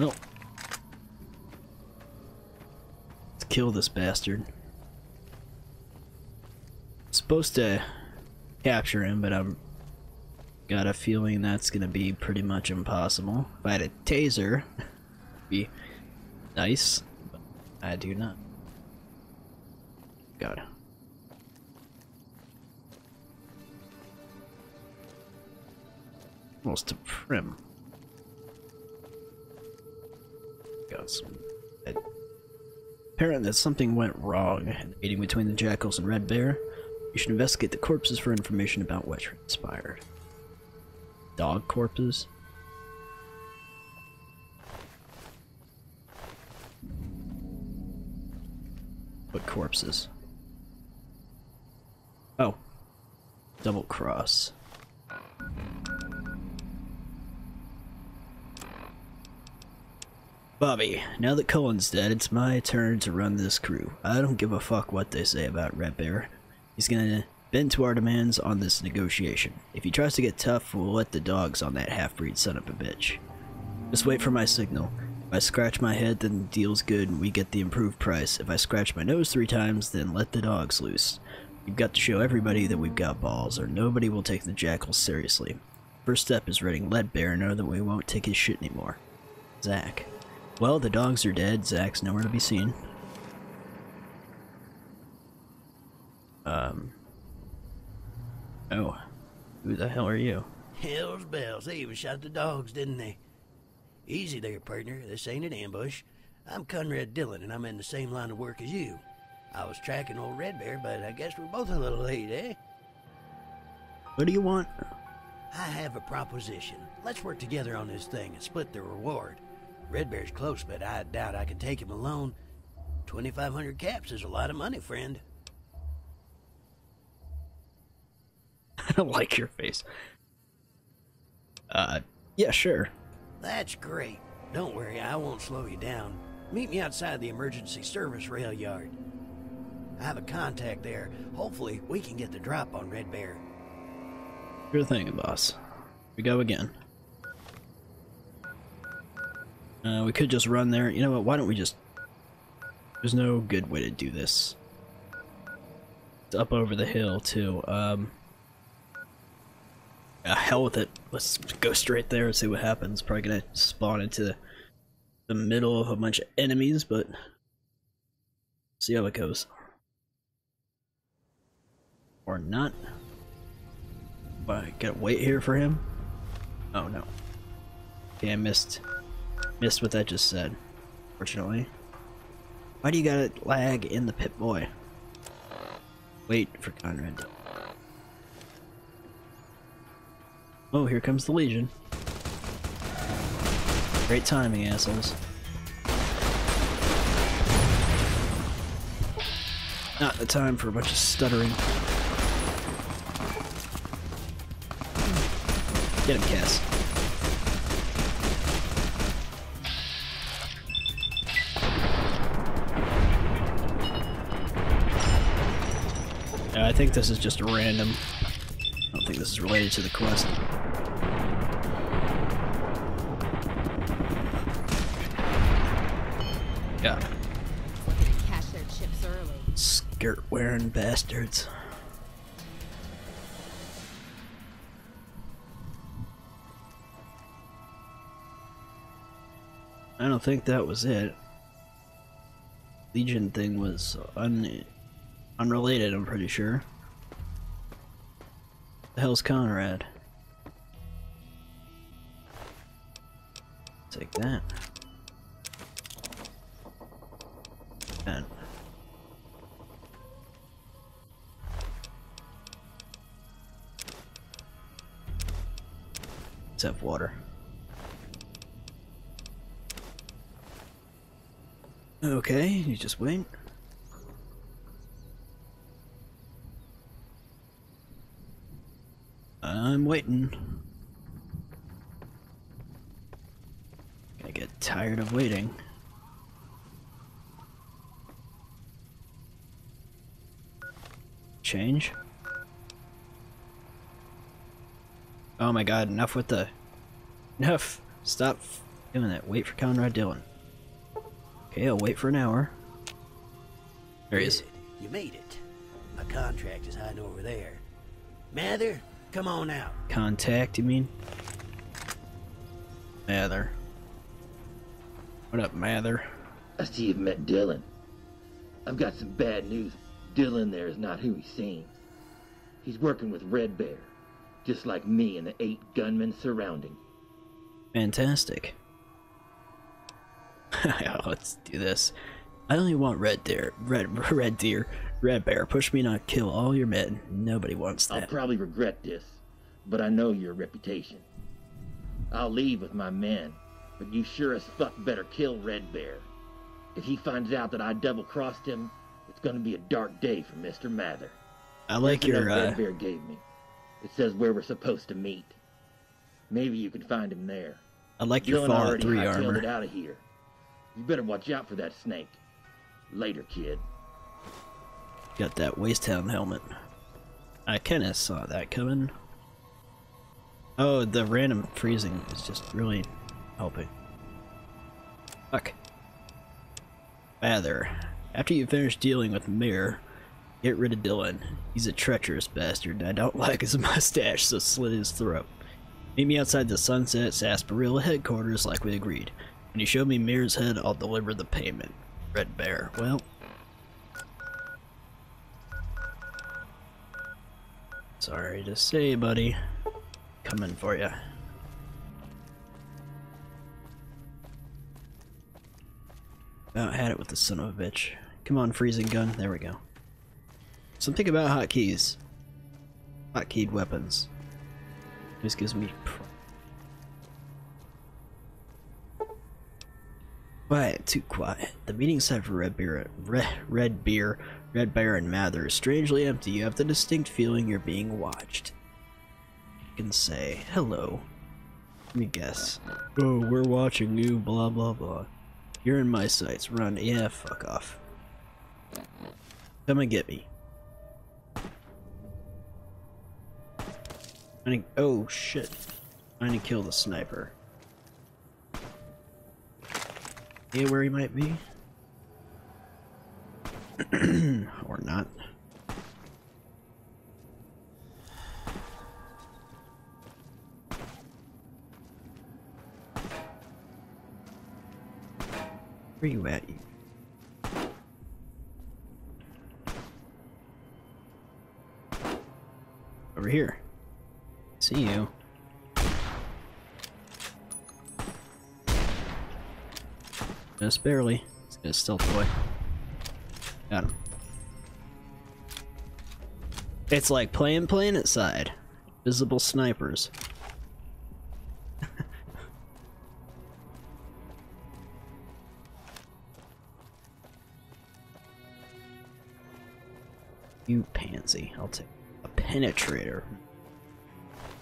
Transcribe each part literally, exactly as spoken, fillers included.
Well. Let's kill this bastard. I'm supposed to capture him, but I've got a feeling that's gonna be pretty much impossible. If I had a taser, it'd be nice, but I do not. God. Almost to prim. Got some. Apparent that something went wrong in the meeting between the Jackals and Red Bear. You should investigate the corpses for information about what transpired. Dog corpses? What corpses? Oh. Double cross. Bobby, now that Cullen's dead, it's my turn to run this crew. I don't give a fuck what they say about Red Bear. He's gonna bend to our demands on this negotiation. If he tries to get tough, we'll let the dogs on that half-breed son of a bitch. Just wait for my signal. If I scratch my head, then the deal's good and we get the improved price. If I scratch my nose three times, then let the dogs loose. We've got to show everybody that we've got balls, or nobody will take the Jackals seriously. First step is letting Red Bear know that we won't take his shit anymore. Zach. Well, the dogs are dead. Zach's nowhere to be seen. Um. Oh. Who the hell are you? Hell's bells. They even shot the dogs, didn't they? Easy there, partner. This ain't an ambush. I'm Conrad Dillon, and I'm in the same line of work as you. I was tracking old Red Bear, but I guess we're both a little late, eh? What do you want? I have a proposition. Let's work together on this thing and split the reward. Red Bear's close, but I doubt I can take him alone. twenty-five hundred caps is a lot of money, friend. I don't like your face. Uh, yeah, sure. That's great. Don't worry, I won't slow you down. Meet me outside the emergency service rail yard. I have a contact there. Hopefully, we can get the drop on Red Bear. Sure thing, boss. Here we go again. Uh, we could just run there. You know what, why don't we just... There's no good way to do this. It's up over the hill, too. Um, yeah, hell with it. Let's go straight there and see what happens. Probably gonna spawn into the middle of a bunch of enemies, but... See how it goes. Or not. But I gotta wait here for him? Oh, no. Okay, I missed... Missed what that just said, fortunately. Why do you gotta lag in the Pip-Boy? Wait for Conrad. Oh, here comes the Legion. Great timing, assholes. Not the time for a bunch of stuttering. Get him, Cass. I think this is just a random. I don't think this is related to the quest. Yeah. Cash their chips early. Skirt wearing bastards. I don't think that was it. Legion thing was un. Unrelated, I'm pretty sure. The hell's Conrad? Take that. And let's have water. Okay, you just wait. I'm waiting. I get tired of waiting. Change. Oh my god, enough with the... Enough! Stop doing that. Wait for Conrad Dillon. Okay, I'll wait for an hour. There he is. You made it. My contract is hiding over there. Mather, come on out. Contact, you mean? Mather. What up, Mather? I see you've met Dillon. I've got some bad news. Dillon there is not who he seems. He's working with Red Bear, just like me and the eight gunmen surrounding. Fantastic. Let's do this. I only want Red Deer. Red, Red Deer. Red Bear. Push me not kill all your men. Nobody wants that. I'll probably regret this, but I know your reputation. I'll leave with my men, but you sure as fuck better kill Red Bear. If he finds out that I double-crossed him, it's gonna be a dark day for Mister Mather. I like your, uh... Red Bear gave me. It says where we're supposed to meet. Maybe you can find him there. I like your Fallout three armor. It out of here. You better watch out for that snake. Later, kid. Got that Wastehound helmet. I kinda saw that coming. Oh, the random freezing is just really helping. Fuck. Mather, after you finish dealing with Mirror, get rid of Dillon. He's a treacherous bastard, and I don't like his mustache, so slit his throat. Meet me outside the Sunset Sasperilla headquarters like we agreed. When you show me Mirror's head, I'll deliver the payment. Red Bear. Well, sorry to say, buddy. Coming for ya. About had it with the son of a bitch. Come on, freezing gun. There we go. Something about hotkeys. Hotkeyed weapons. This gives me. Quiet, too quiet. The meeting site for Red Bear, Red, Red Bear, Red Bear, and Mather is strangely empty. You have the distinct feeling you're being watched. You can say hello. Let me guess. Oh, we're watching you. Blah blah blah. You're in my sights. Run. Yeah, fuck off. Come and get me. I need, oh shit! I need to kill the sniper. Yeah, where he might be, or not. Where you at? You. Over here. See you. Just barely. It's gonna stealth away. Got him. It's like playing PlanetSide. Visible snipers. You pansy. I'll take a penetrator.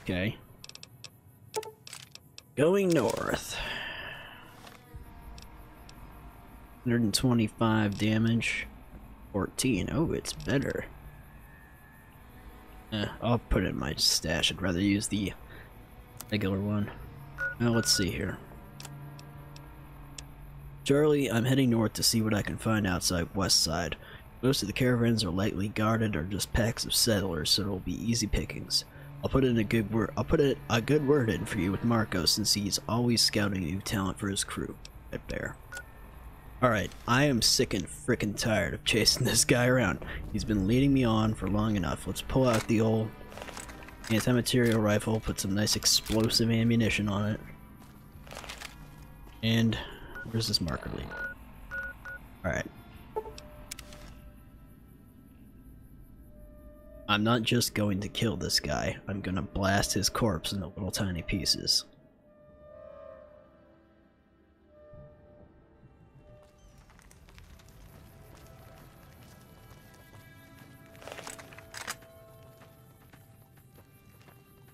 Okay. Going north. one hundred twenty-five damage, fourteen. Oh, it's better. Eh, I'll put it in my stash. I'd rather use the regular one. Now let's see here. Charlie, I'm heading north to see what I can find outside West Side. Most of the caravans are lightly guarded or just packs of settlers, so it'll be easy pickings. I'll put in a good word. I'll put it a good word in for you with Marco, since he's always scouting new talent for his crew. Right there. Alright, I am sick and frickin' tired of chasing this guy around. He's been leading me on for long enough. Let's pull out the old anti-material rifle, put some nice explosive ammunition on it. And where's this marker lead? Alright. I'm not just going to kill this guy. I'm gonna blast his corpse into little tiny pieces.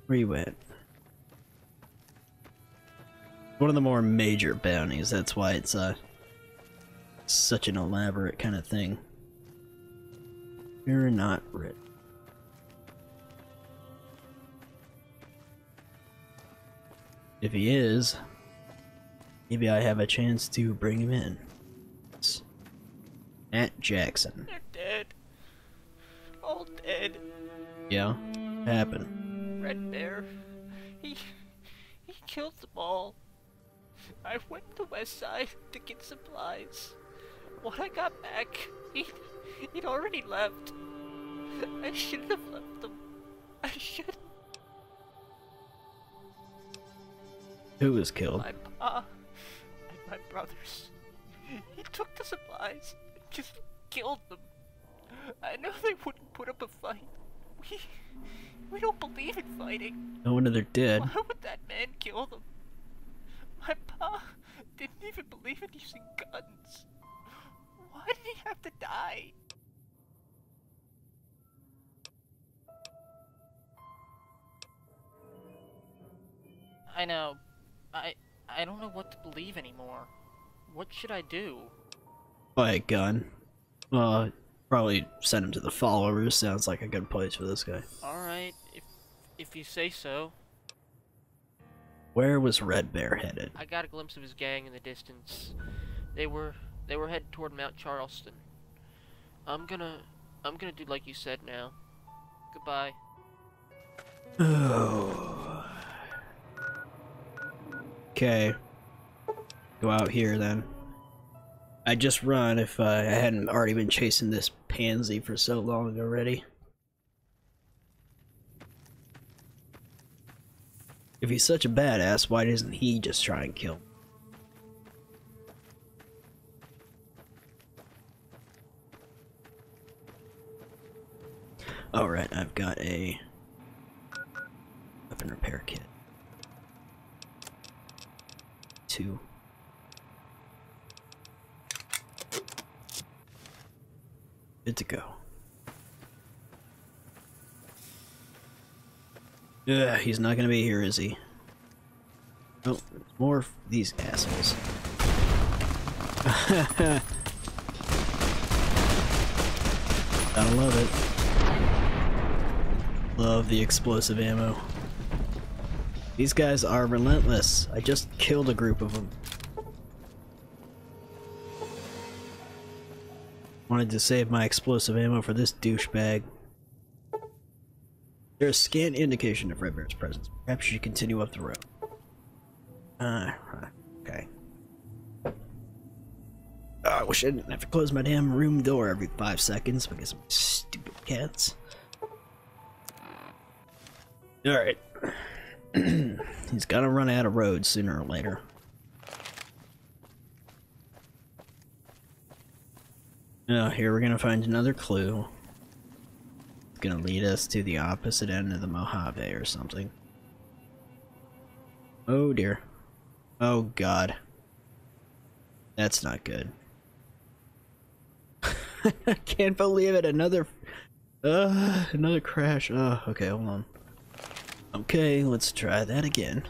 Where you at? One of the more major bounties, that's why it's uh, such an elaborate kind of thing. You're not rich. If he is, Maybe I have a chance to bring him in. It's Matt Jackson. They're dead. All dead. Yeah? What happened? Red Bear. He... he killed them all. I went to the west side to get supplies. When I got back, he... he'd already left. I shouldn't have left them. I shouldn't. Who was killed? My pa and my brothers. He took the supplies and just killed them. I know they wouldn't put up a fight. We, we don't believe in fighting. No wonder they're dead. Why would that man kill them? My pa didn't even believe in using guns. Why did he have to die? I know. I I don't know what to believe anymore. What should I do? Buy a gun. Uh, probably send him to the Followers. Sounds like a good place for this guy. Alright, if, if you say so. Where was Red Bear headed? I got a glimpse of his gang in the distance. They were they were headed toward Mount Charleston. I'm gonna I'm gonna do like you said now. Goodbye. Oh. Okay. Go out here then. I'd just run if uh, I hadn't already been chasing this pansy for so long already. If he's such a badass, why doesn't he just try and kill him? Alright, I've got a weapon repair kit. Two. Good to go. Yeah, he's not gonna be here, is he? Oh, more of these assholes. Gotta love it. Love the explosive ammo. These guys are relentless. I just killed a group of them. Wanted to save my explosive ammo for this douchebag. There is scant indication of Red Bear's presence. Perhaps you continue up the road. Ah, uh, okay. Oh, I wish I didn't have to close my damn room door every five seconds because of my stupid cats. Alright. He's gotta run out of road sooner or later. Now, here we're gonna find another clue. It's gonna lead us to the opposite end of the Mojave or something. Oh dear. Oh god. That's not good. I can't believe it. Another... Uh, another crash. Oh, okay, hold on. Okay, let's try that again.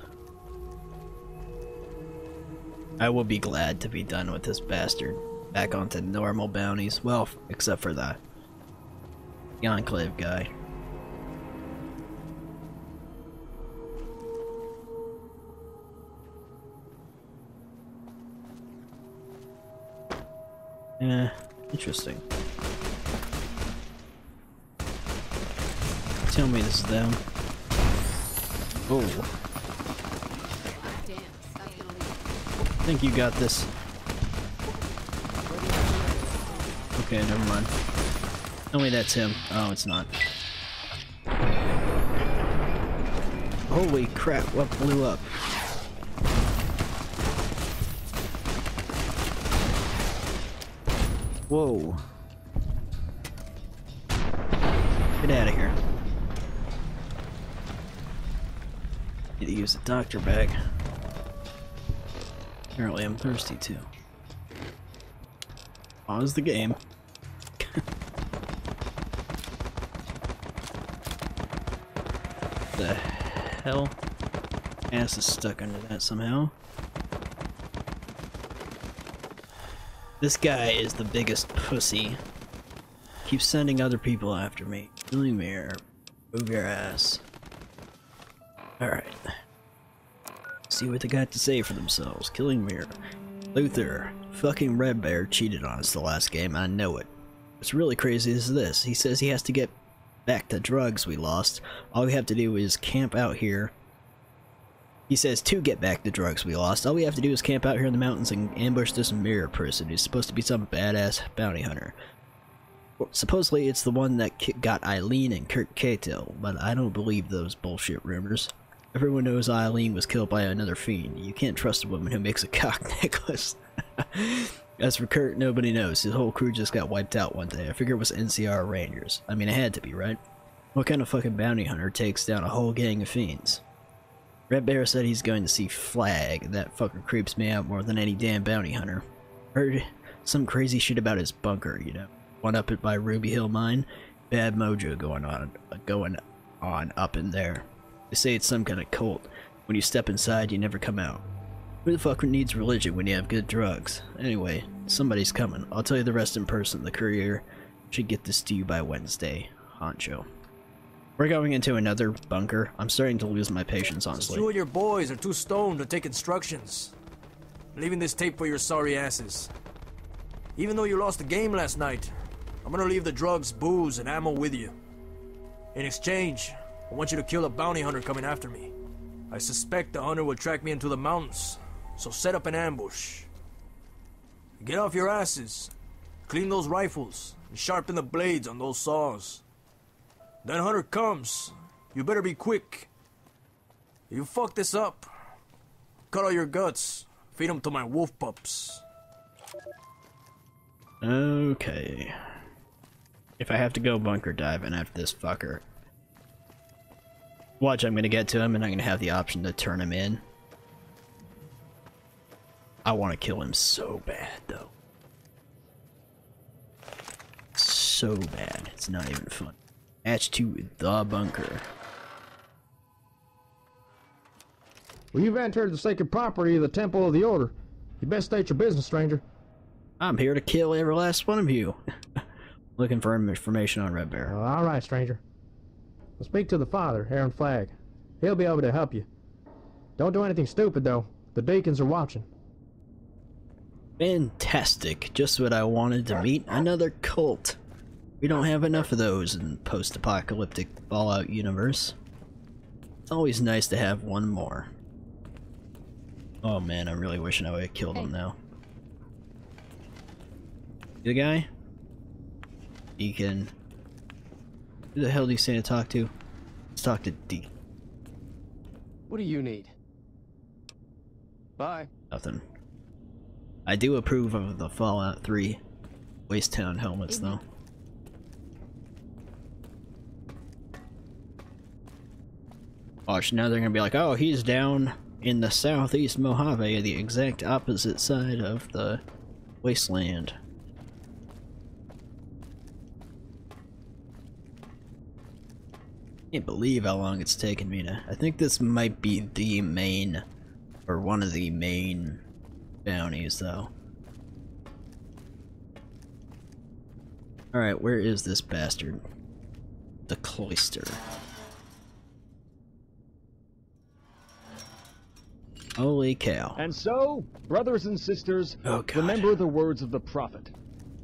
I will be glad to be done with this bastard. Back onto normal bounties. Well, except for that. The Enclave guy. Eh, interesting. Tell me this is them. Oh. I think you got this. Okay, never mind. Tell me that's him. Oh, it's not. Holy crap, what blew up? Whoa. Get out of here. Need to use the doctor bag. Apparently I'm thirsty too. Pause the game. The hell? Cass is stuck under that somehow. This guy is the biggest pussy. Keeps sending other people after me. Billy Mirror, move your ass. Alright. See what they got to say for themselves. Killing Mirror. Luther. Fucking Red Bear cheated on us the last game. I know it. What's really crazy is this. He says he has to get back the drugs we lost. All we have to do is camp out here. He says to get back the drugs we lost. All we have to do is camp out here in the mountains and ambush this mirror person who's supposed to be some badass bounty hunter. Supposedly it's the one that got Eileen and Kurt Cato, but I don't believe those bullshit rumors. Everyone knows Eileen was killed by another fiend. You can't trust a woman who makes a cock necklace. As for Kurt, nobody knows. His whole crew just got wiped out one day. I figure it was N C R Rangers. I mean, it had to be, right? What kind of fucking bounty hunter takes down a whole gang of fiends? Red Bear said he's going to see Flag. That fucker creeps me out more than any damn bounty hunter. Heard some crazy shit about his bunker, you know. One up it by Ruby Hill Mine. Bad mojo going on, going on up in there. They say it's some kind of cult. When you step inside, you never come out. Who the fuck needs religion when you have good drugs? Anyway, somebody's coming. I'll tell you the rest in person. The courier should get this to you by Wednesday. Honcho. We're going into another bunker. I'm starting to lose my patience, honestly. Two of your boys are too stoned to take instructions. I'm leaving this tape for your sorry asses. Even though you lost the game last night, I'm gonna leave the drugs, booze, and ammo with you. In exchange, I want you to kill a bounty hunter coming after me. I suspect the hunter will track me into the mountains. So set up an ambush. Get off your asses, clean those rifles, and sharpen the blades on those saws. That hunter comes, you better be quick. If you fuck this up, cut all your guts, feed them to my wolf pups. Okay. If I have to go bunker diving after this fucker, watch, I'm gonna get to him and I'm gonna have the option to turn him in. I want to kill him so bad, though. So bad. It's not even fun. Match to the bunker. Well, you've entered the sacred property of the Temple of the Order. You best state your business, stranger. I'm here to kill every last one of you. Looking for information on Red Bear. Uh, all right, stranger. I'll speak to the father, Aaron Flagg. He'll be able to help you. Don't do anything stupid, though. The deacons are watching. Fantastic. Just what I wanted to meet another cult. We don't have enough of those in post-apocalyptic Fallout universe. It's always nice to have one more. Oh man, I'm really wishing I would have killed hey. him now. The guy? Deacon. Who the hell do you say to talk to? Let's talk to Deacon. What do you need? Bye. Nothing. I do approve of the Fallout three Waste Town helmets, though. Watch, now they're gonna be like, oh, he's down in the southeast Mojave, the exact opposite side of the wasteland. Can't believe how long it's taken me to... I think this might be the main, or one of the main... bounties, though. Alright, where is this bastard? The cloister. Holy cow. And so, brothers and sisters, oh, remember the words of the prophet.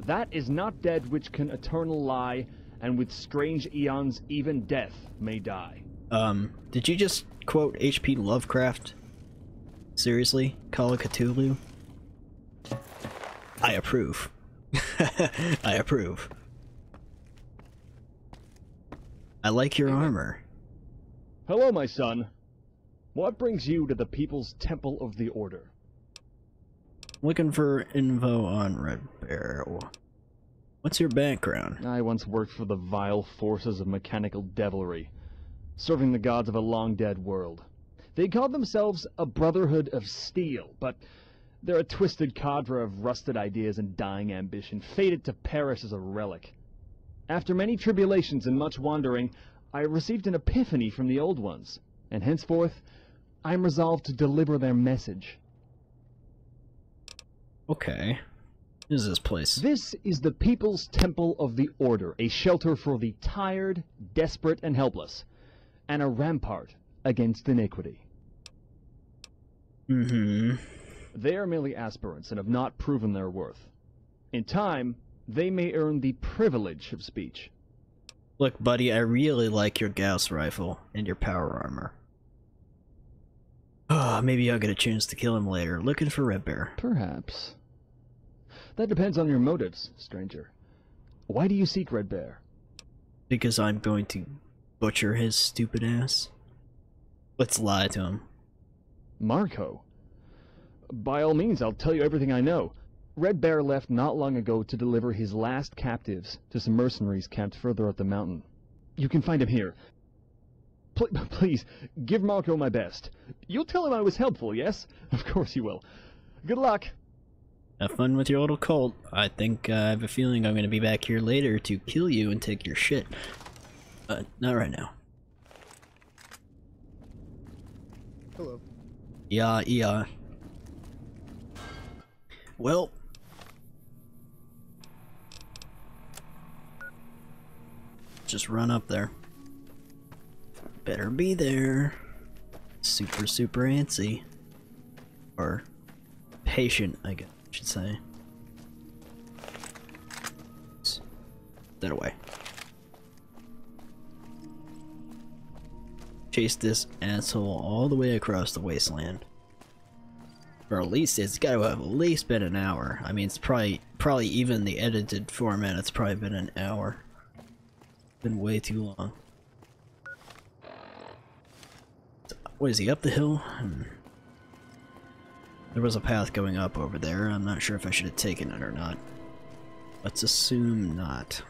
That is not dead which can eternal lie, and with strange eons even death may die. Um, did you just quote H P Lovecraft? Seriously? Call of Cthulhu? I approve. I approve. I like your armor. Hello, my son. What brings you to the People's Temple of the Order? Looking for info on Red Bear. What's your background? I once worked for the vile forces of mechanical devilry, serving the gods of a long-dead world. They called themselves a Brotherhood of Steel, but they're a twisted cadre of rusted ideas and dying ambition, fated to perish as a relic. After many tribulations and much wandering, I received an epiphany from the old ones, and henceforth, I'm resolved to deliver their message. Okay. What is this place? This is the People's Temple of the Order, a shelter for the tired, desperate, and helpless, and a rampart against iniquity. Mm-hmm. They are merely aspirants and have not proven their worth. In time, they may earn the privilege of speech. Look, buddy, I really like your Gauss rifle and your power armor. Oh, maybe I'll get a chance to kill him later. Looking for Red Bear. Perhaps. That depends on your motives, stranger. Why do you seek Red Bear? Because I'm going to butcher his stupid ass. Let's lie to him. Marco? By all means, I'll tell you everything I know. Red Bear left not long ago to deliver his last captives to some mercenaries camped further up the mountain. You can find him here. Pl please, give Marco my best. You'll tell him I was helpful, yes? Of course you will. Good luck. Have fun with your little cult. I think uh, I have a feeling I'm going to be back here later to kill you and take your shit. Uh, not right now. Hello. Yeah, yeah. Well, just run up there. Better be there. Super, super antsy. Or patient, I guess I should say. That away. Chase this asshole all the way across the wasteland. Or at least it's got to have at least been an hour. I mean, it's probably probably even the edited format. It's probably been an hour. Been way too long. What is he up the hill? Hmm. There was a path going up over there. I'm not sure if I should have taken it or not. Let's assume not.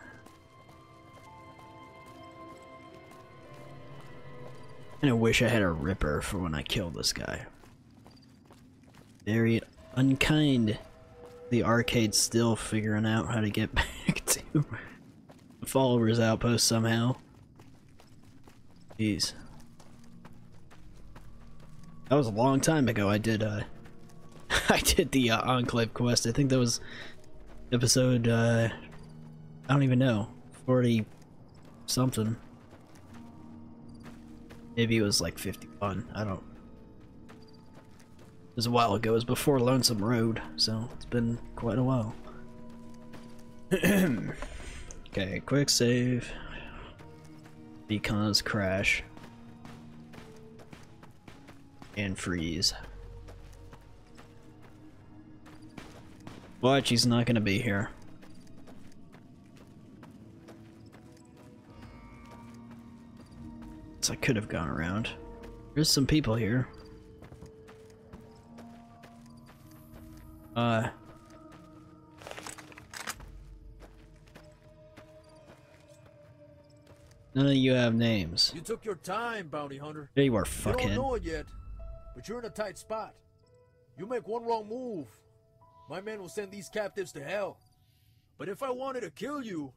And I wish I had a ripper for when I kill this guy. Very unkind. The arcade's still figuring out how to get back to the Followers outpost somehow. Jeez. That was a long time ago I did uh I did the uh, Enclave quest. I think that was episode uh I don't even know, forty something. Maybe it was like fifty-one, I don't. It was a while ago, it was before Lonesome Road, so it's been quite a while. Okay, quick save. Because crash. And freeze. Watch, he's not gonna be here. So I could have gone around. There's some people here. Uh, none of you have names. You took your time, bounty hunter. There you are, fuckhead. You don't know it yet, but you're in a tight spot. You make one wrong move, my men will send these captives to hell. But if I wanted to kill you,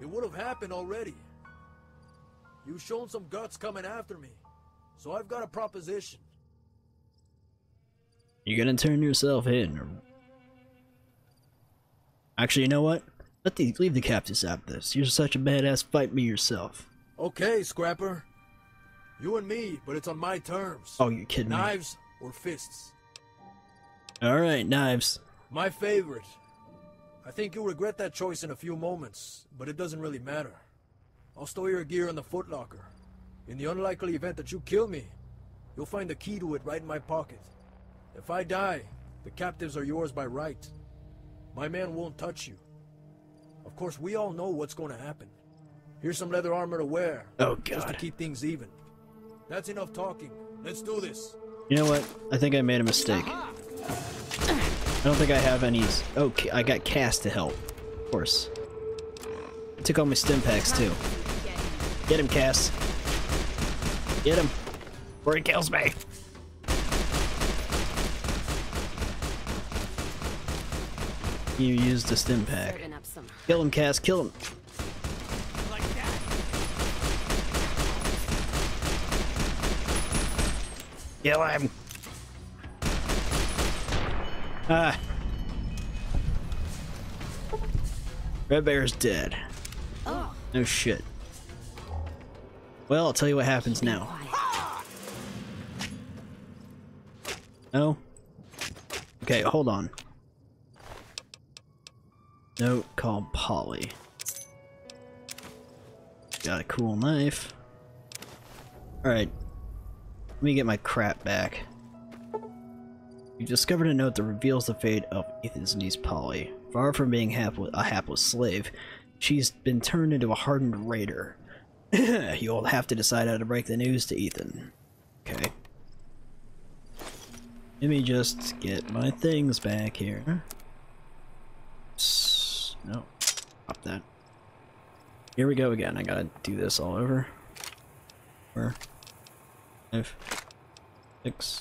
it would have happened already. You've shown some guts coming after me, so I've got a proposition. You're gonna turn yourself in. Or... Actually, you know what? Let the, leave the captives out of this. You're such a badass, fight me yourself. Okay, Scrapper. You and me, but it's on my terms. Oh, you're kidding me. Knives or fists? Alright, knives. My favorite. I think you'll regret that choice in a few moments, but it doesn't really matter. I'll store your gear in the footlocker. In the unlikely event that you kill me, you'll find the key to it right in my pocket. If I die, the captives are yours by right. My man won't touch you. Of course, we all know what's going to happen. Here's some leather armor to wear. Oh, God. Just to keep things even. That's enough talking. Let's do this. You know what? I think I made a mistake. Aha! I don't think I have any... Oh, I got Cass to help. Of course. I took all my stim packs, too. Get him, Cass. Get him. Or he kills me. You used a stim pack. Kill him, Cass, kill him. Like that. Kill him. Ah. Red Bear's dead. Oh. No shit. Well, I'll tell you what happens now. No? Okay, hold on. No, call Polly. Got a cool knife. Alright. Let me get my crap back. You discovered a note that reveals the fate of Ethan's niece Polly. Far from being hap a hapless slave, she's been turned into a hardened raider. You'll have to decide how to break the news to Ethan. Okay. Let me just get my things back here. No. Stop that. Here we go again. I gotta do this all over. Four, five, six.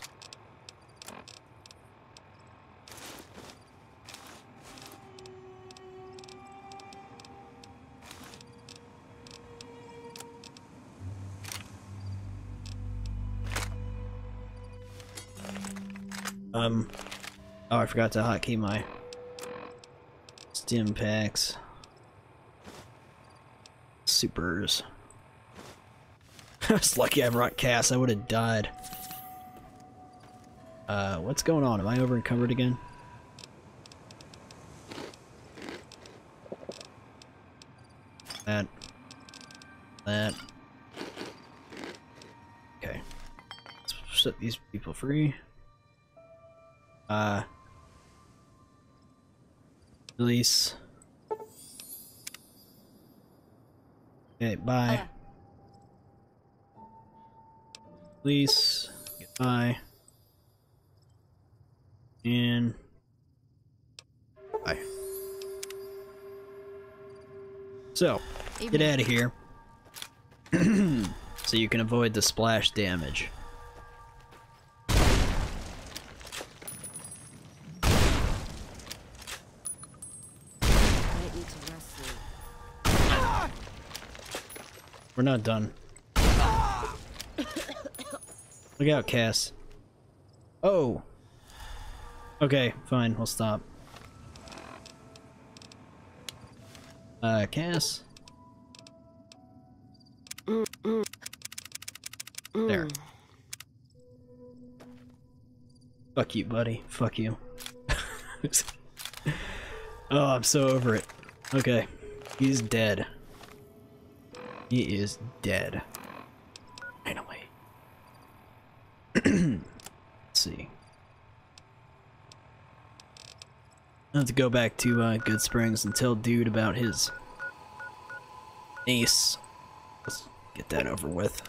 Um, oh, I forgot to hotkey my stim packs. Supers. I was lucky I brought Cass, I would have died. Uh, what's going on? Am I over encumbered again? That. That. Okay. Let's set these people free. Uh, release. Okay, bye. Uh. Release. Goodbye. And bye. So, Evening. Get out of here. So you can avoid the splash damage. We're not done. Look out, Cass. Oh! Okay, fine, we'll stop. Uh, Cass? There. Fuck you, buddy. Fuck you. Oh, I'm so over it. Okay. He's dead. He is dead. Finally. Let's see. I have to go back to uh, Good Springs and tell dude about his niece. Let's get that over with.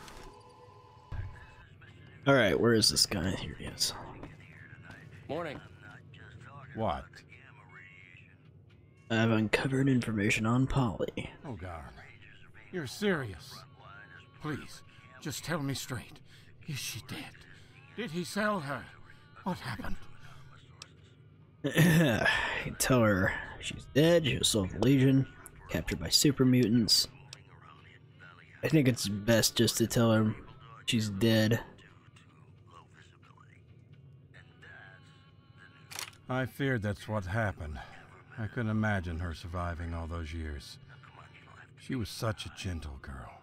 Alright, where is this guy? Here he is. Morning. What? I've uncovered information on Polly. Oh god. You're serious. Please, just tell me straight. Is she dead? Did he sell her? What happened? He tell her she's dead, she was sold to Legion, captured by super mutants. I think it's best just to tell her she's dead. I feared that's what happened. I couldn't imagine her surviving all those years. She was such a gentle girl.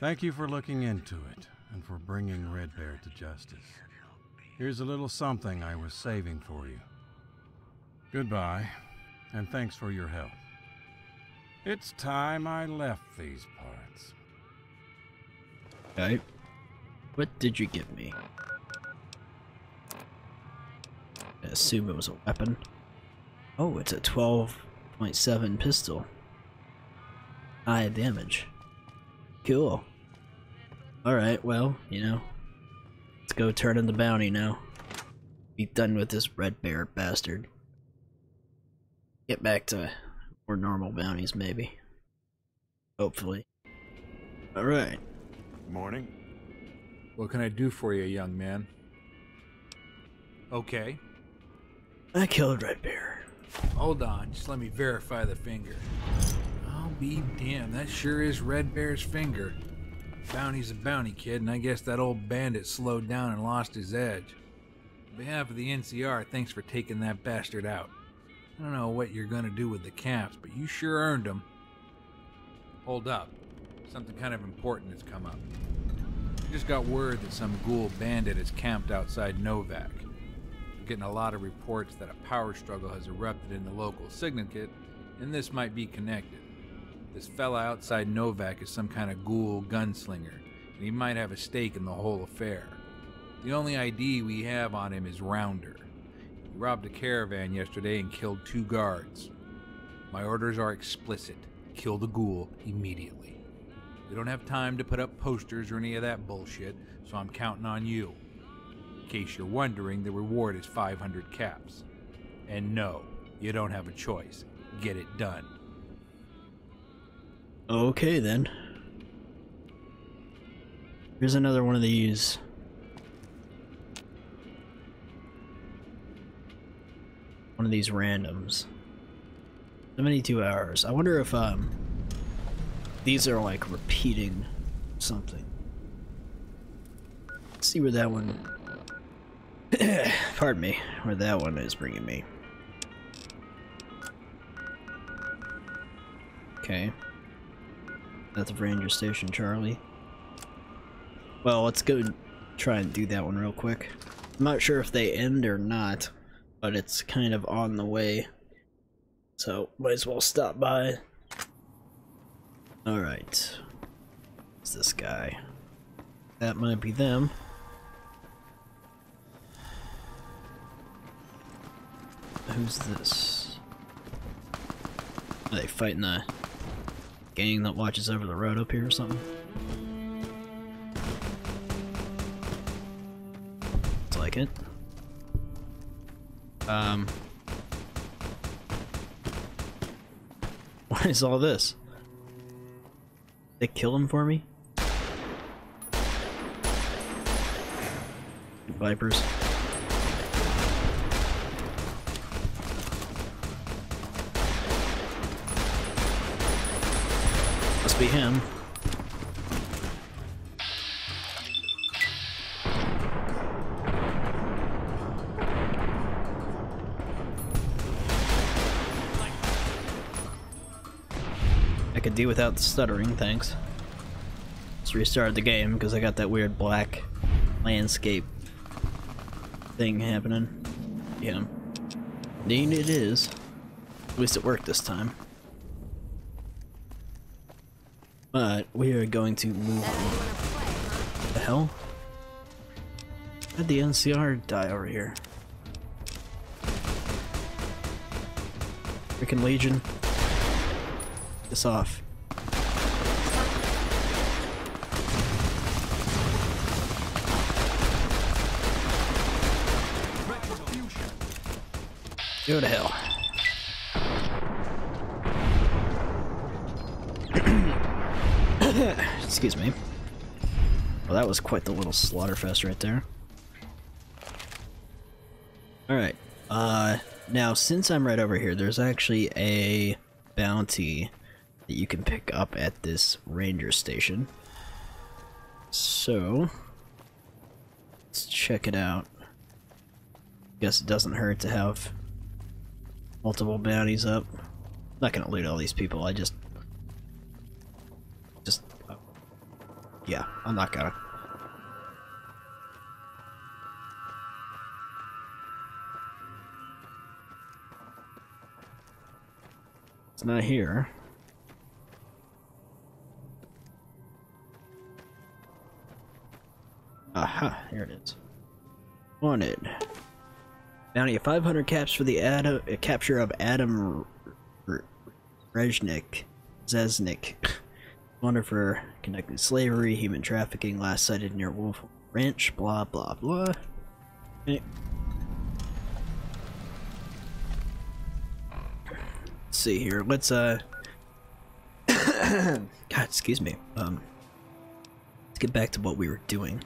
Thank you for looking into it, and for bringing Red Bear to justice. Here's a little something I was saving for you. Goodbye, and thanks for your help. It's time I left these parts. Okay. What did you give me? I assume it was a weapon. Oh, it's a twelve point seven pistol. High damage. Cool. Alright, well, you know. Let's go turn in the bounty now. Be done with this Red Bear bastard. Get back to more normal bounties, maybe. Hopefully. Alright. Morning. What can I do for you, young man? Okay. I killed Red Bear. Hold on, just let me verify the finger. Be damn, that sure is Red Bear's finger. Bounty's a bounty, kid, and I guess that old bandit slowed down and lost his edge. On behalf of the N C R, thanks for taking that bastard out. I don't know what you're gonna do with the caps, but you sure earned them. Hold up. Something kind of important has come up. I just got word that some ghoul bandit is camped outside Novac. getting a lot of reports that a power struggle has erupted in the local syndicate, and this might be connected. This fella outside Novac is some kind of ghoul gunslinger, and he might have a stake in the whole affair. The only I D we have on him is Rounder. He robbed a caravan yesterday and killed two guards. My orders are explicit. Kill the ghoul immediately. We don't have time to put up posters or any of that bullshit, so I'm counting on you. In case you're wondering, the reward is five hundred caps. And no, you don't have a choice. Get it done. Okay, then. Here's another one of these. One of these randoms. seventy-two hours. I wonder if um, these are like repeating something. Let's see where that one... Pardon me. Where that one is bringing me. Okay. That's a Ranger Station, Charlie. Well, let's go try and do that one real quick. I'm not sure if they end or not, but it's kind of on the way. So, might as well stop by. Alright. It's this guy. That might be them. Who's this? Are they fighting the gang that watches over the road up here or something? It's like it. Um... What is all this? They kill him for me? Vipers. Must be him. Do without the stuttering, thanks. Let's restart the game because I got that weird black landscape thing happening. Yeah. Indeed it is. At least it worked this time. But we are going to move on. What the hell? How'd the N C R die over here? Freaking Legion. This off. Go to hell. Excuse me. Well, that was quite the little slaughterfest right there. Alright. Uh, now, since I'm right over here, there's actually a bounty that you can pick up at this ranger station. So let's check it out. Guess it doesn't hurt to have multiple bounties up. I'm not gonna loot all these people, I just just yeah, I'm not gonna. It's not here. Aha, here it is. Wanted. Bounty of five hundred caps for the Adam, uh, capture of Adam Reznik. Zeznik. Wanted for connecting slavery, human trafficking, last sighted near Wolfhorn Ranch, blah blah blah. Okay. Let's see here. Let's, uh. God, excuse me. Um. Let's get back to what we were doing.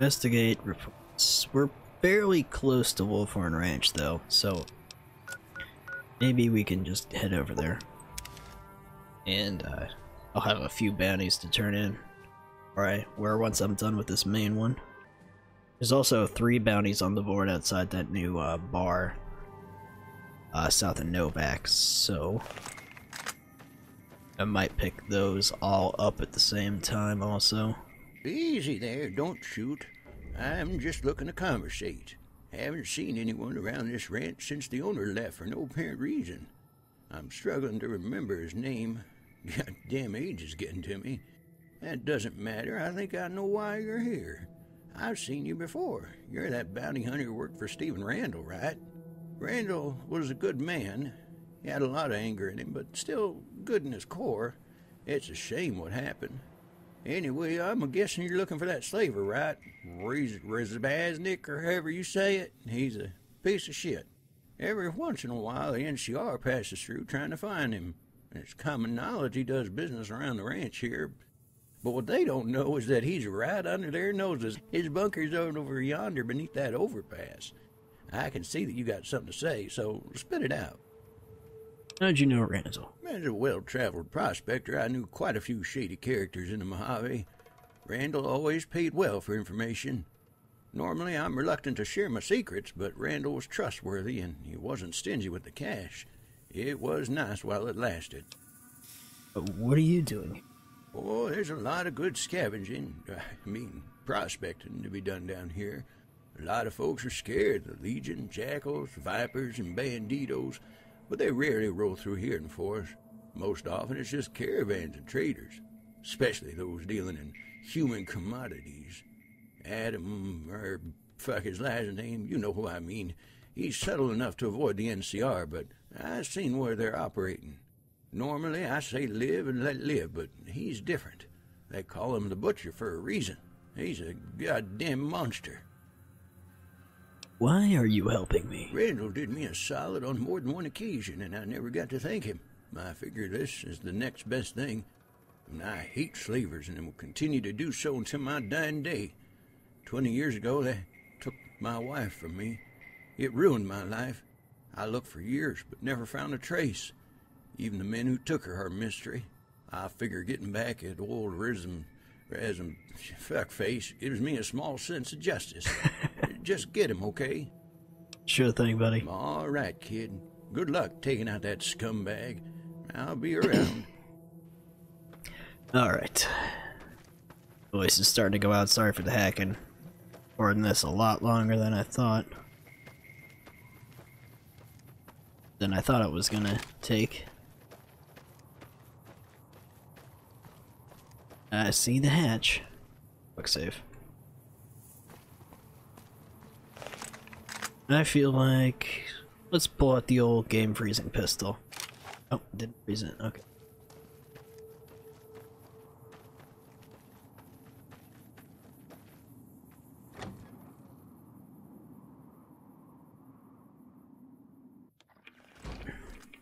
Investigate reports. We're fairly close to Wolfhorn Ranch, though, so maybe we can just head over there. And uh, I'll have a few bounties to turn in. Alright, where once I'm done with this main one. There's also three bounties on the board outside that new uh, bar uh, south of Novac, so I might pick those all up at the same time also. Easy there, don't shoot. I'm just looking to conversate. Haven't seen anyone around this ranch since the owner left for no apparent reason. I'm struggling to remember his name. Goddamn age is getting to me. That doesn't matter. I think I know why you're here. I've seen you before. You're that bounty hunter who worked for Stephen Randall, right? Randall was a good man. He had a lot of anger in him, but still good in his core. It's a shame what happened. Anyway, I'm guessing you're looking for that slaver, right? Reznik, or however you say it. He's a piece of shit. Every once in a while, the N C R passes through trying to find him. It's common knowledge he does business around the ranch here. But what they don't know is that he's right under their noses. His bunker's over yonder beneath that overpass. I can see that you got something to say, so spit it out. How'd you know Randall? As a well-traveled prospector, I knew quite a few shady characters in the Mojave. Randall always paid well for information. Normally, I'm reluctant to share my secrets, but Randall was trustworthy, and he wasn't stingy with the cash. It was nice while it lasted. What are you doing? Oh, there's a lot of good scavenging, I mean, prospecting to be done down here. A lot of folks are scared. The Legion, Jackals, Vipers, and Banditos. But they rarely roll through here in the forest. Most often it's just caravans and traders, especially those dealing in human commodities. Adam, or fuck his last name, you know who I mean. He's subtle enough to avoid the N C R, but I've seen where they're operating. Normally I say live and let live, but he's different. They call him the Butcher for a reason. He's a goddamn monster. Why are you helping me? Randall did me a solid on more than one occasion, and I never got to thank him. I figure this is the next best thing. And I hate slavers, and will continue to do so until my dying day. Twenty years ago, they took my wife from me. It ruined my life. I looked for years, but never found a trace. Even the men who took her are a mystery. I figure getting back at old Rizm, Rizm, fuckface, gives me a small sense of justice. Just get him, okay? Sure thing, buddy. All right, kid. Good luck taking out that scumbag. I'll be around. All right. Voice is starting to go out. Sorry for the hacking. Recording this a lot longer than I thought. Than I thought it was gonna take. I see the hatch. Quick save. I feel like let's pull out the old game freezing pistol. Oh, didn't freeze it. Okay.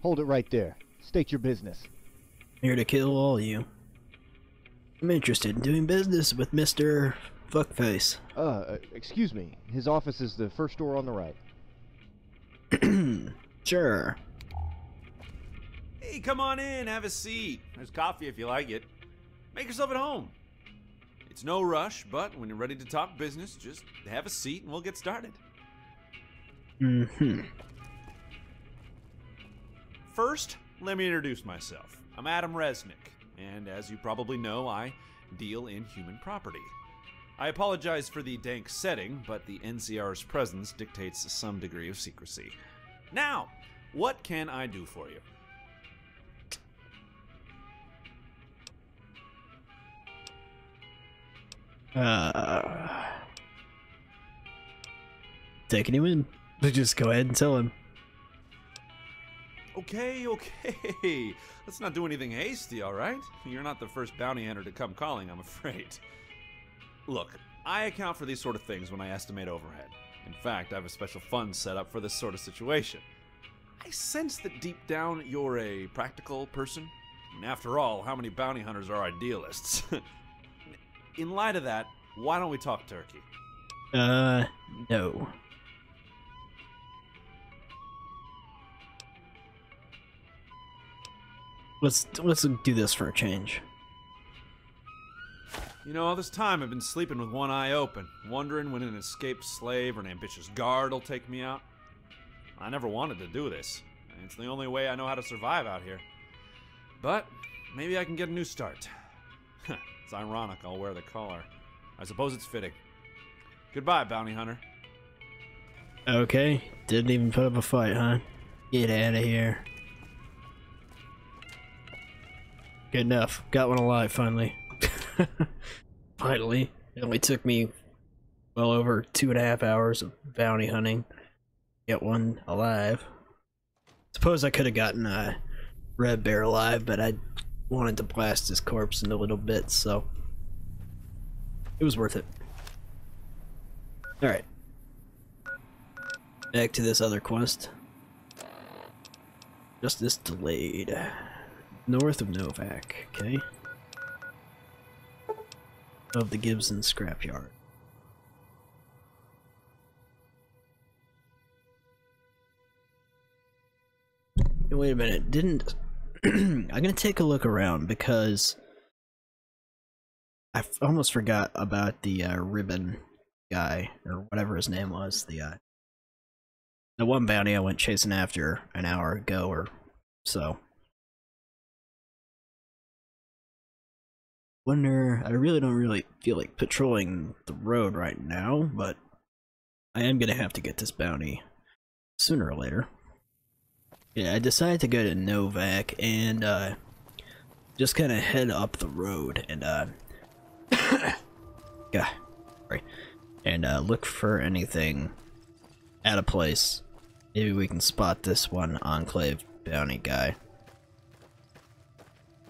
Hold it right there. State your business. Here to kill all of you. I'm interested in doing business with Mister Fuckface. Uh, excuse me. His office is the first door on the right. Sure. Hey, come on in. Have a seat. There's coffee if you like it. Make yourself at home. It's no rush, but when you're ready to talk business, just have a seat and we'll get started. Mm-hmm. First, let me introduce myself. I'm Adam Reznik, and as you probably know, I deal in human property. I apologize for the dank setting, but the N C R's presence dictates some degree of secrecy. Now, what can I do for you? Uh, taking you in. Just go ahead and tell him. Okay, okay. Let's not do anything hasty, alright? You're not the first bounty hunter to come calling, I'm afraid. Look, I account for these sort of things when I estimate overhead. In fact, I have a special fund set up for this sort of situation. I sense that deep down you're a practical person. And after all, how many bounty hunters are idealists? In light of that, why don't we talk turkey? Uh, no. Let's, let's do this for a change. You know, all this time I've been sleeping with one eye open, wondering when an escaped slave or an ambitious guard will take me out. I never wanted to do this. It's the only way I know how to survive out here. But maybe I can get a new start. It's ironic I'll wear the collar. I suppose it's fitting. Goodbye, bounty hunter. Okay, didn't even put up a fight, huh? Get out of here. Good enough. Got one alive, finally. Finally. It only took me well over two and a half hours of bounty hunting. Get one alive. Suppose I could have gotten a Red Bear alive, but I wanted to blast his corpse into little bits, so it was worth it. Alright. Back to this other quest. Justice delayed. North of Novac, okay. Of the Gibson scrapyard. Wait a minute, didn't... I'm gonna take a look around because I f almost forgot about the uh, ribbon guy, or whatever his name was, the uh, the one bounty I went chasing after an hour ago or so. Wonder, I really don't really feel like patrolling the road right now, but I am gonna have to get this bounty sooner or later. Yeah, I decided to go to Novac and uh, just kind of head up the road and uh, God, sorry, and uh, look for anything out of place. Maybe we can spot this one Enclave bounty guy.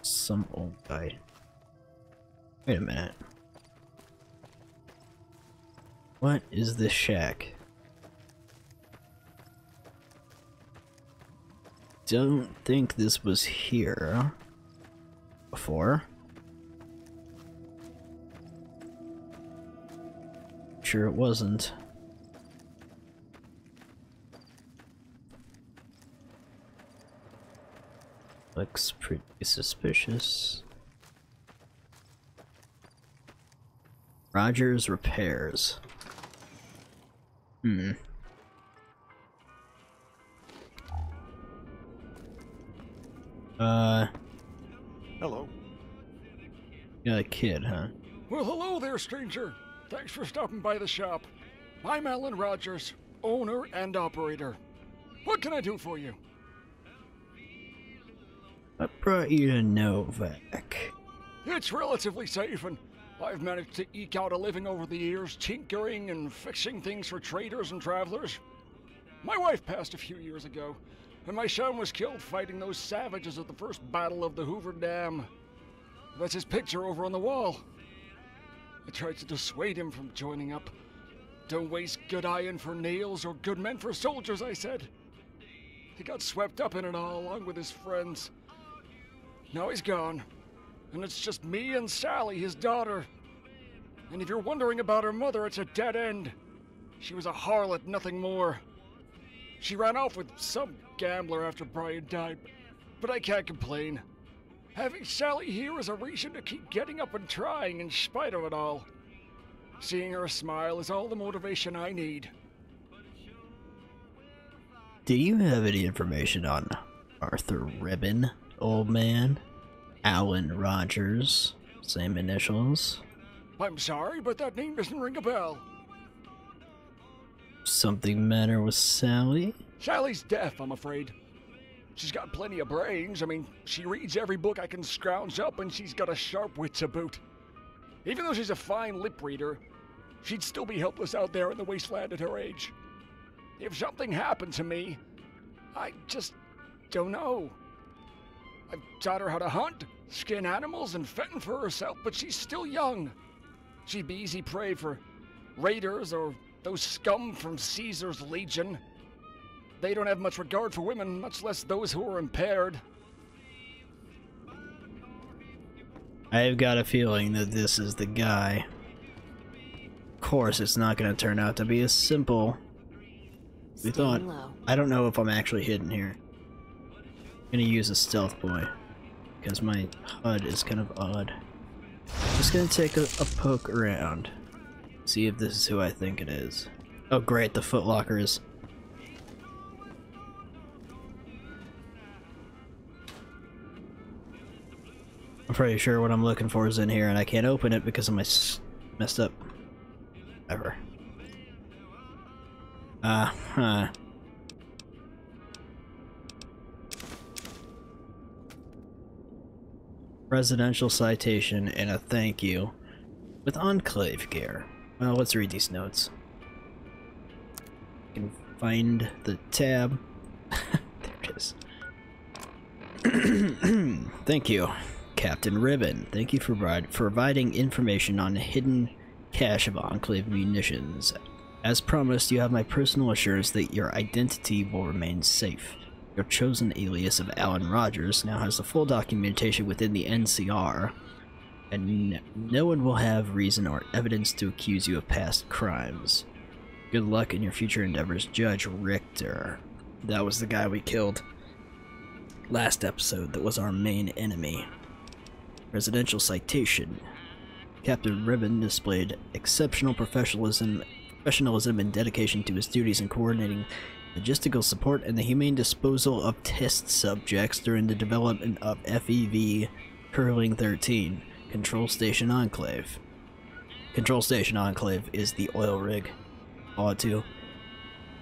Some old guy. Wait a minute. What is this shack? Don't think this was here before. Sure it wasn't. Looks pretty suspicious. Rogers repairs. Hmm. Uh. Hello. Got a kid, huh? Well, hello there, stranger. Thanks for stopping by the shop. I'm Alan Rogers, owner and operator. What can I do for you? I brought you to Novac. It's relatively safe, and I've managed to eke out a living over the years, tinkering and fixing things for traders and travelers. My wife passed a few years ago, and my son was killed fighting those savages at the first battle of the Hoover Dam. That's his picture over on the wall. I tried to dissuade him from joining up. Don't waste good iron for nails or good men for soldiers, I said. He got swept up in it all along with his friends. Now he's gone, and it's just me and Sally, his daughter. And if you're wondering about her mother, it's a dead end. She was a harlot, nothing more. She ran off with some gambler after Brian died, but I can't complain. Having Sally here is a reason to keep getting up and trying in spite of it all. Seeing her smile is all the motivation I need. Do you have any information on Arthur Ribbon, old man? Alan Rogers, same initials. I'm sorry, but that name doesn't ring a bell. Something matter with Sally? Sally's deaf, I'm afraid. She's got plenty of brains. I mean, she reads every book I can scrounge up, and she's got a sharp wit to boot. Even though she's a fine lip reader, she'd still be helpless out there in the wasteland at her age. If something happened to me, I just don't know. I've taught her how to hunt, skin animals, and fend for herself, but she's still young. She'd be easy prey for raiders or those scum from Caesar's Legion. They don't have much regard for women, much less those who are impaired. I've got a feeling that this is the guy. Of course, it's not going to turn out to be as simple. We thought. I don't know if I'm actually hidden here. I'm going to use a stealth boy, because my H U D is kind of odd. I'm just going to take a, a poke around. See if this is who I think it is. Oh great, the footlocker is. I'm pretty sure what I'm looking for is in here, and I can't open it because of my messed up. Ever. Uh huh. Residential citation and a thank you with Enclave gear. Well, let's read these notes. You can find the tab. There it is. Thank you, Captain Ribbon. Thank you for providing information on the hidden cache of Enclave munitions. As promised, you have my personal assurance that your identity will remain safe. Your chosen alias of Alan Rogers now has the full documentation within the N C R, and no one will have reason or evidence to accuse you of past crimes. Good luck in your future endeavors, Judge Richter. That was the guy we killed last episode that was our main enemy. Residential citation. Captain Ribbon displayed exceptional professionalism, professionalism and dedication to his duties in coordinating logistical support and the humane disposal of test subjects during the development of F E V Curling thirteen, Control Station Enclave. Control Station Enclave is the oil rig. Fallout two.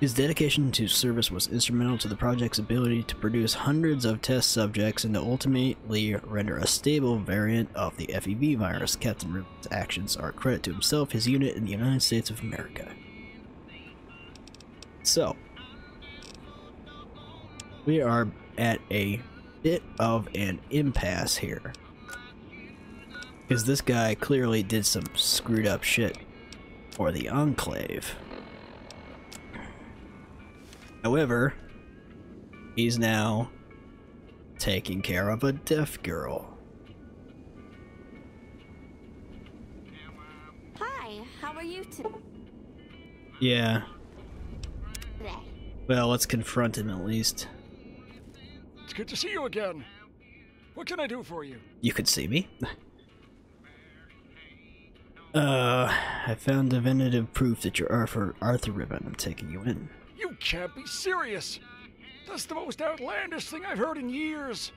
His dedication to service was instrumental to the project's ability to produce hundreds of test subjects and to ultimately render a stable variant of the F E V virus. Captain Ribbon's actions are a credit to himself, his unit, and the United States of America. So, we are at a bit of an impasse here, because this guy clearly did some screwed up shit for the Enclave. However, he's now taking care of a deaf girl. Hi, how are you today? Yeah. Well, let's confront him at least. It's good to see you again. What can I do for you? You could see me. uh, I found definitive proof that you're Arthur, Arthur Ribbon. I'm taking you in. You can't be serious. That's the most outlandish thing I've heard in years.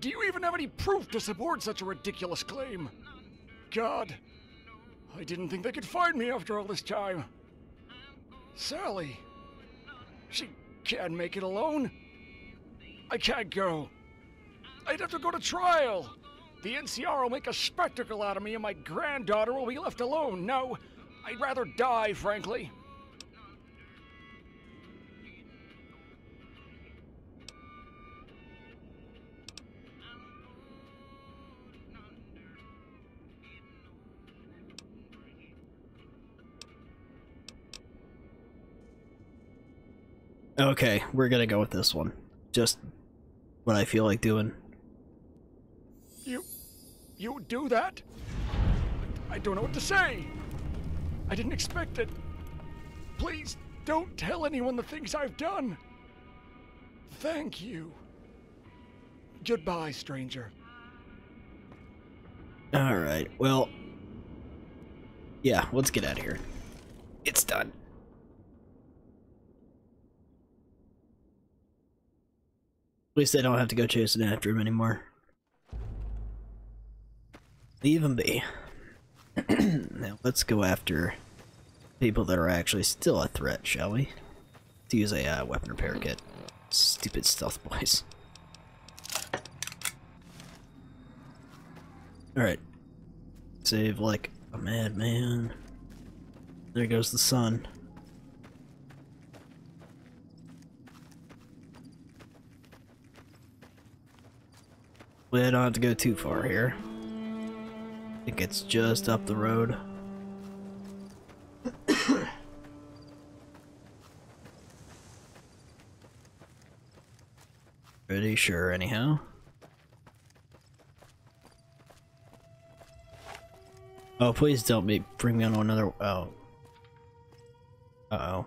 Do you even have any proof to support such a ridiculous claim? God, I didn't think they could find me after all this time. Sally, she can't make it alone. I can't go. I'd have to go to trial. The N C R will make a spectacle out of me and my granddaughter will be left alone. No, I'd rather die, frankly. Okay, we're gonna go with this one. Just what I feel like doing. You... you do that? I don't know what to say. I didn't expect it. Please don't tell anyone the things I've done. Thank you. Goodbye, stranger. Alright, well... yeah, let's get out of here. It's done. At least I don't have to go chasing after him anymore. Leave him be. Now let's go after people that are actually still a threat, shall we? Let's use a uh, weapon repair kit. Stupid stealth boys. Alright. Save like a madman. There goes the sun. I don't have to go too far here. I think it's just up the road. Pretty sure, anyhow. Oh, please don't be bring me on another. Oh. Uh oh.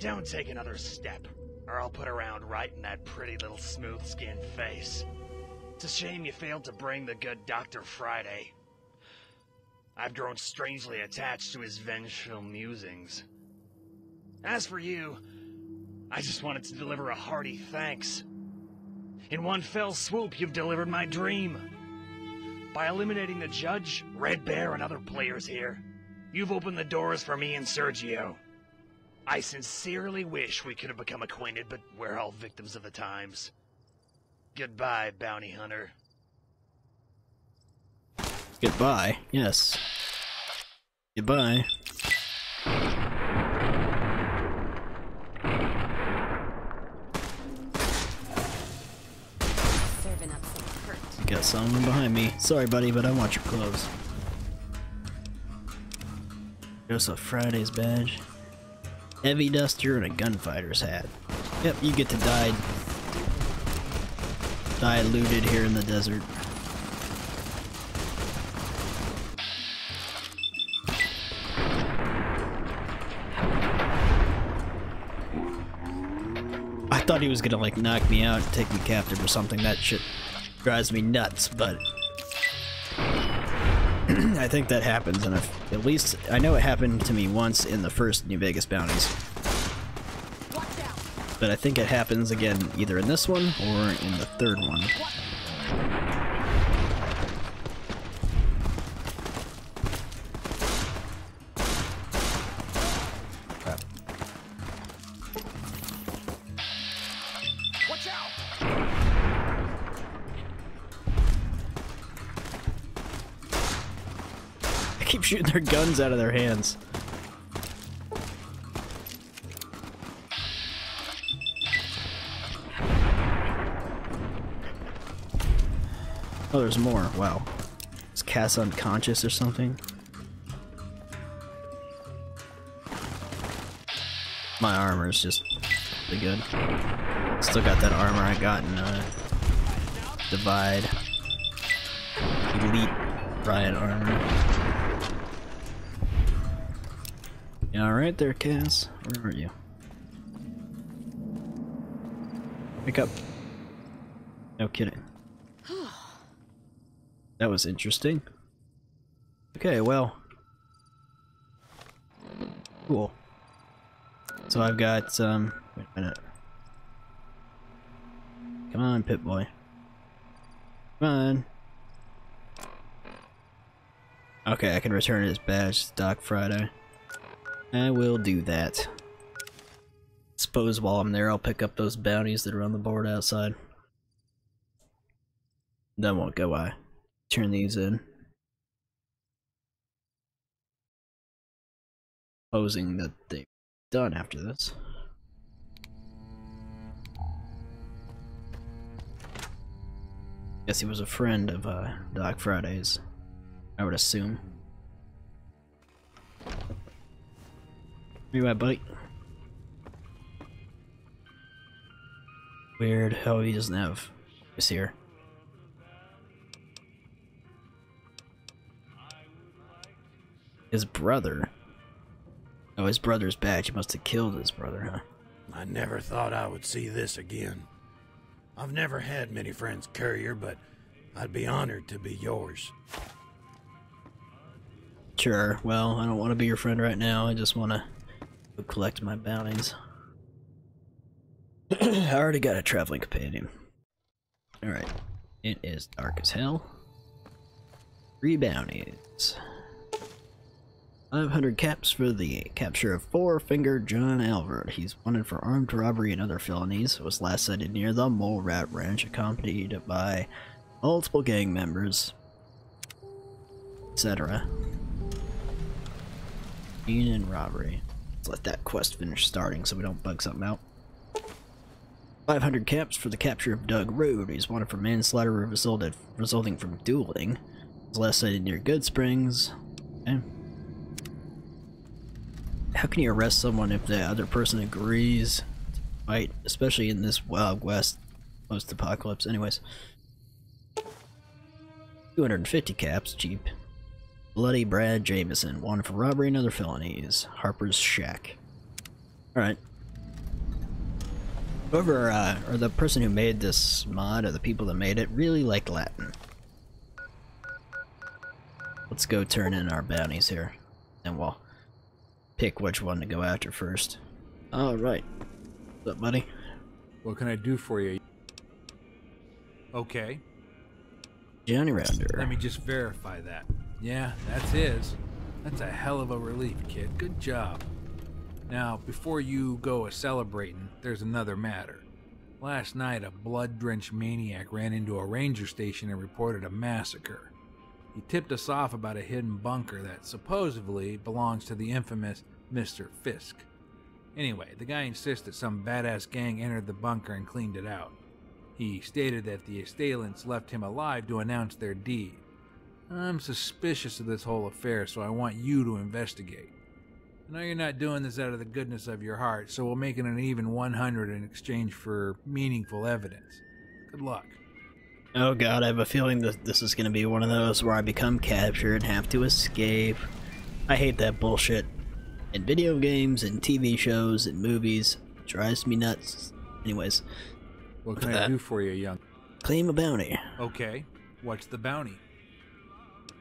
Don't take another step, or I'll put around right in that pretty little smooth-skinned face. It's a shame you failed to bring the good Doctor Friday. I've grown strangely attached to his vengeful musings. As for you, I just wanted to deliver a hearty thanks. In one fell swoop, you've delivered my dream. By eliminating the Judge, Red Bear, and other players here, you've opened the doors for me and Sergio. I sincerely wish we could have become acquainted, but we're all victims of the times. Goodbye, bounty hunter. Goodbye, yes. Goodbye. Got someone behind me. Sorry, buddy, but I want your clothes. Joseph Friday's badge. Heavy duster and a gunfighter's hat. Yep, you get to die. Die looted here in the desert. I thought he was gonna, like, knock me out and take me captive or something. That shit drives me nuts, but I think that happens, and I've, at least I know it happened to me once in the first New Vegas bounties. But I think it happens again either in this one or in the third one. Shooting their guns out of their hands. Oh, there's more. Wow. Is Cass unconscious or something? My armor is just pretty good. Still got that armor I got in uh, Divide. Elite Riot armor. Alright there, Cass. Where are you? Pick up. No kidding. That was interesting. Okay, well. Cool. So I've got, um... wait a minute. Come on, Pip-Boy. Come on. Okay, I can return his badge to Doc Friday. I will do that. Suppose while I'm there, I'll pick up those bounties that are on the board outside. That won't go by. Turn these in. Supposing that they're done after this. Guess he was a friend of uh, Doc Friday's, I would assume. My buddy. Weird how he doesn't have this here. His brother. Oh, his brother's badge. He must have killed his brother, huh? I never thought I would see this again. I've never had many friends, Courier, but I'd be honored to be yours. Sure. Well, I don't want to be your friend right now. I just want to collect my bounties. I already got a traveling companion. Alright. It is dark as hell. Three bounties. five hundred caps for the capture of four-fingered John Albert. He's wanted for armed robbery and other felonies. Was last sighted near the Mole Rat Ranch, accompanied by multiple gang members, et cetera. Mean and robbery. Let that quest finish starting so we don't bug something out. five hundred caps for the capture of Doug Road. He's wanted for manslaughter resulted, resulting from dueling. He's last sighted near Good Springs. Okay. How can you arrest someone if the other person agrees to fight, especially in this Wild West post-apocalypse? Anyways, two hundred fifty caps, cheap. Bloody Brad Jameson, wanted for robbery and other felonies. Harper's Shack. Alright. Whoever, uh, or the person who made this mod, or the people that made it, really liked Latin. Let's go turn in our bounties here. And we'll pick which one to go after first. Alright. What's up, buddy? What can I do for you? Okay. Johnny Rounder. Let me just verify that. Yeah, that's his. That's a hell of a relief, kid. Good job. Now, before you go a-celebrating, there's another matter. Last night, a blood-drenched maniac ran into a ranger station and reported a massacre. He tipped us off about a hidden bunker that supposedly belongs to the infamous Mister Fisk. Anyway, the guy insists that some badass gang entered the bunker and cleaned it out. He stated that the assailants left him alive to announce their deed. I'm suspicious of this whole affair, so I want you to investigate. I know you're not doing this out of the goodness of your heart, so we'll make it an even one hundred in exchange for meaningful evidence. Good luck. Oh god, I have a feeling that this is going to be one of those where I become captured and have to escape. I hate that bullshit. In video games, and T V shows, and movies, it drives me nuts. Anyways. What can I do for you, young? Claim a bounty. Okay. What's the bounty?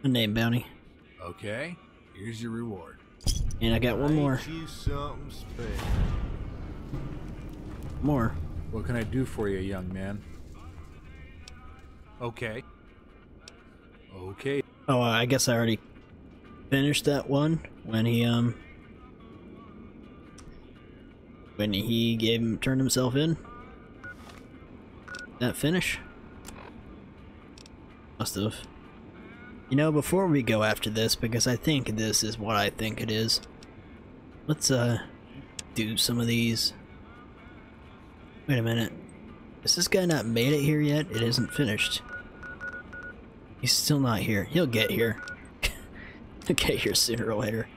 A name bounty. Okay. Here's your reward. And I got one more. More. What can I do for you, young man? Okay. Okay. Oh, uh, I guess I already finished that one when he um when he gave him turned himself in. That finish? Must have. You know, before we go after this, because I think this is what I think it is. Let's uh do some of these. Wait a minute. Has this guy not made it here yet? It isn't finished. He's still not here. He'll get here. He'll get here sooner or later.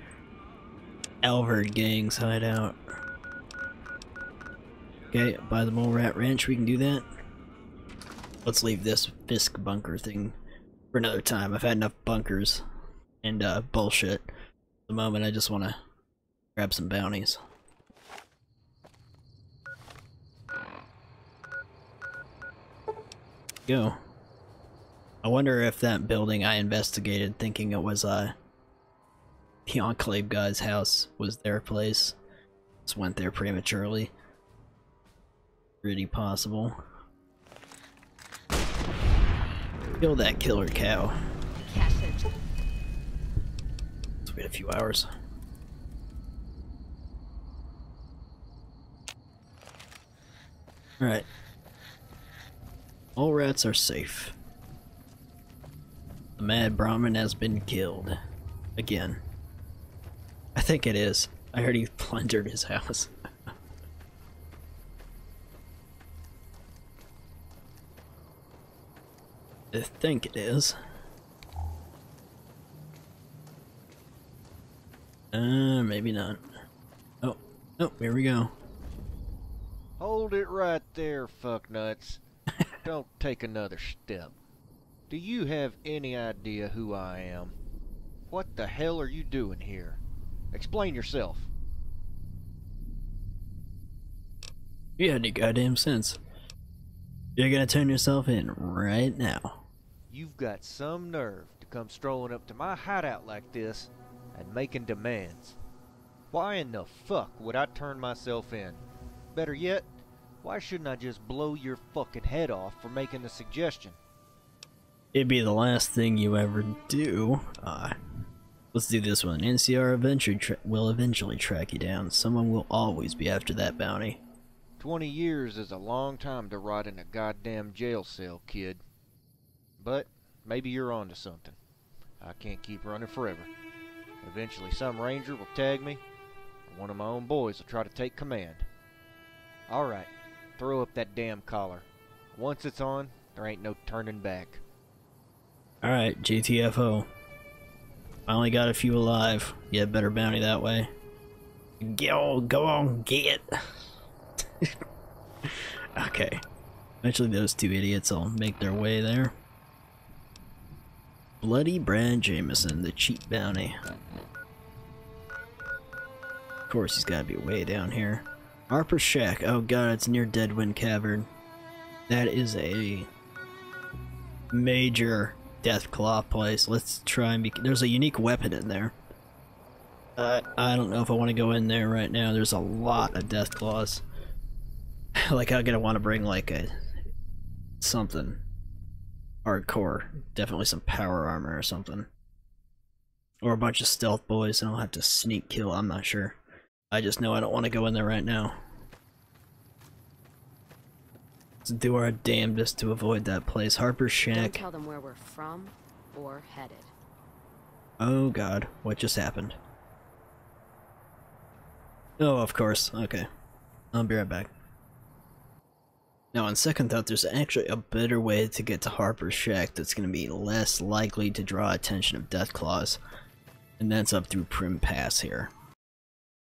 Alvord Gang's hideout. Okay, by the Mole Rat Ranch, we can do that. Let's leave this Fisk bunker thing for another time. I've had enough bunkers and uh, bullshit. At the moment, I just want to grab some bounties. Go. I wonder if that building I investigated thinking it was uh, the Enclave guy's house was their place. Just went there prematurely. Pretty possible. Kill that killer cow. Let's wait a few hours. Alright. All rats are safe. The mad Brahmin has been killed. Again. I think it is. I heard he plundered his house. I think it is. Uh, maybe not. Oh, oh, here we go. Hold it right there, fucknuts. Don't take another step. Do you have any idea who I am? What the hell are you doing here? Explain yourself. You had any goddamn sense. You're gonna turn yourself in right now. You've got some nerve to come strolling up to my hideout like this and making demands. Why in the fuck would I turn myself in? Better yet, why shouldn't I just blow your fucking head off for making the suggestion? It'd be the last thing you ever do. Uh, let's do this one. N C R eventually tra will eventually track you down. Someone will always be after that bounty. Twenty years is a long time to rot in a goddamn jail cell, kid. But maybe you're onto something. I can't keep running forever. Eventually some ranger will tag me, and one of my own boys will try to take command. Alright. Throw up that damn collar. Once it's on, there ain't no turning back. Alright, G T F O. I only got a few alive. You had better bounty that way. Go, go on, get it. Okay. Eventually those two idiots will make their way there. Bloody Brad Jameson, the cheap bounty. Of course, he's gotta be way down here. Harper's Shack. Oh god, it's near Deadwind Cavern. That is a major Deathclaw place. Let's try and be. There's a unique weapon in there. Uh, I don't know if I want to go in there right now. There's a lot of Deathclaws. Like I'm gonna want to bring like a something hardcore. Definitely some power armor or something. Or a bunch of stealth boys, and I'll have to sneak kill, I'm not sure. I just know I don't want to go in there right now. Let's do our damnedest to avoid that place. Harper's Shack. Don't tell them where we're from or headed. Oh god, what just happened? Oh, of course. Okay. I'll be right back. Now, on second thought, there's actually a better way to get to Harper's Shack that's going to be less likely to draw attention of Deathclaws, and that's up through Prim Pass here.